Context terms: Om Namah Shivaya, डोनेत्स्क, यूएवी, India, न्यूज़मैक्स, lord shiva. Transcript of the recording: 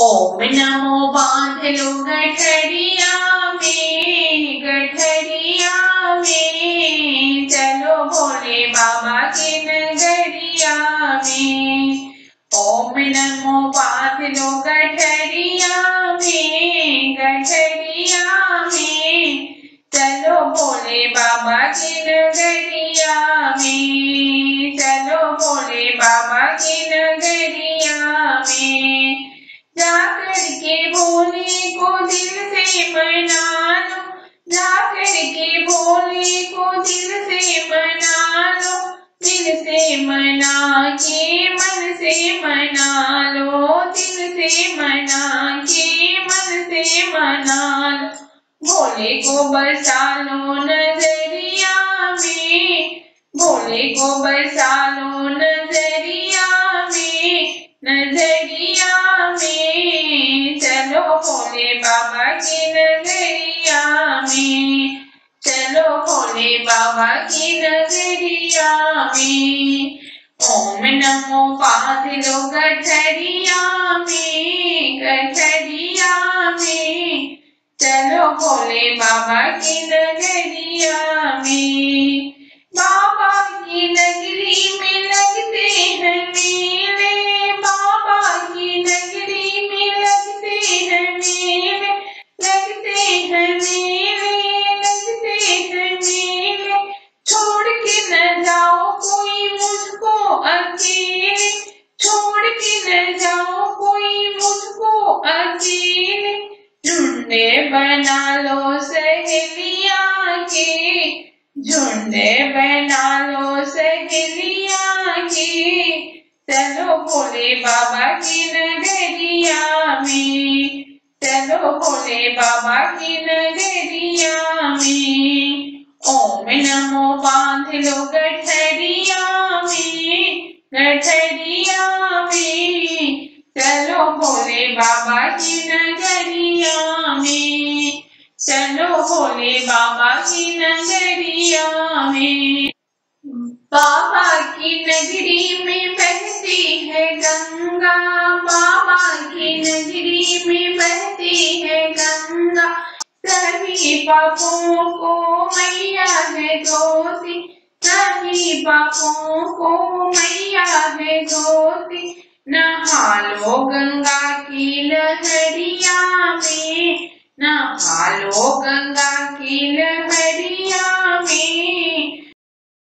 ओम नमो बांध लो गठरिया में चलो भोले बाबा के नगरिया में। ओम नमो बांध लो गठरिया में चलो भोले बाबा के नगरिया में, चलो भोले बाबा के नगरिया में। जाकर के भोले को दिल से मना लो, जाकर के भोले को दिल से मना लो, दिल से मना के मन से मना लो, दिल से मना के मन से मना लो। भोले को बसा लो नजरिया में, भोले को बसा लो नजरिया में, नजरिया में चलो भोले बाबा की नगरिया में, चलो भोले बाबा की नगरिया में। ओम नमो बांध लो गठरिया में चलो भोले बाबा की नगरिया में। बाबा की नगरी में लगते हैं मेले, बाबा की नगरी में लगते हैं मेले, लगते हैं मेले, लगते हैं मेले। छोड़ के न जाओ कोई मुझको अकेले, छोड़ के न जाओ कोई मुझको अकेले। झुंडे बना लो सहेलिया के, झुंडे बना लो सहेलिया के चलो भोले बाबा की नगरिया में, चलो भोले बाबा की नगरिया में। ओम नमो बांध लो गठरिया में चलो भोले बाबा की नगरिया में, चलो भोले बाबा की नगरिया में। बाबा की नगरी में बहती है गंगा, बाबा की नगरी में बहती है गंगा। सभी पापों को मैया है धोती, सभी पापों को मैया है धोती। नहा लो गंगा की लहरिया में, नहा लो गंगा की लहरिया में